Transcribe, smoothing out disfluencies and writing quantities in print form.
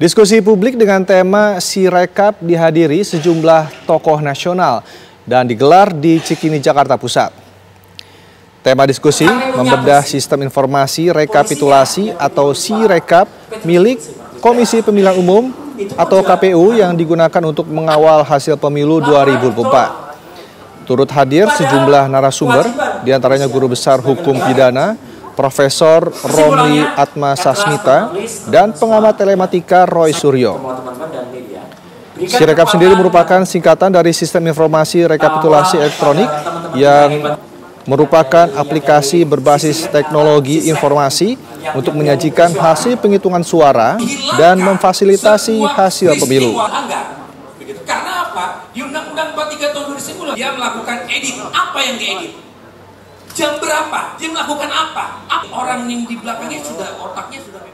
Diskusi publik dengan tema Sirekap dihadiri sejumlah tokoh nasional dan digelar di Cikini, Jakarta Pusat. Tema diskusi membedah sistem informasi rekapitulasi atau Sirekap milik Komisi Pemilihan Umum atau KPU yang digunakan untuk mengawal hasil pemilu 2024. Turut hadir sejumlah narasumber, diantaranya Guru Besar Hukum Pidana, Profesor Romli Atma Sasmita dan pengamat telematika Roy Suryo. Sirekap sendiri merupakan singkatan dari Sistem Informasi Rekapitulasi Elektronik yang merupakan aplikasi berbasis teknologi informasi untuk menyajikan hasil penghitungan suara dan memfasilitasi hasil pemilu. Karena apa? Di Undang-Undang 43 tahun 2009 dia melakukan edit. Apa yang diedit? Jam berapa? Dia melakukan apa? Orang yang di belakangnya sudah, otaknya sudah...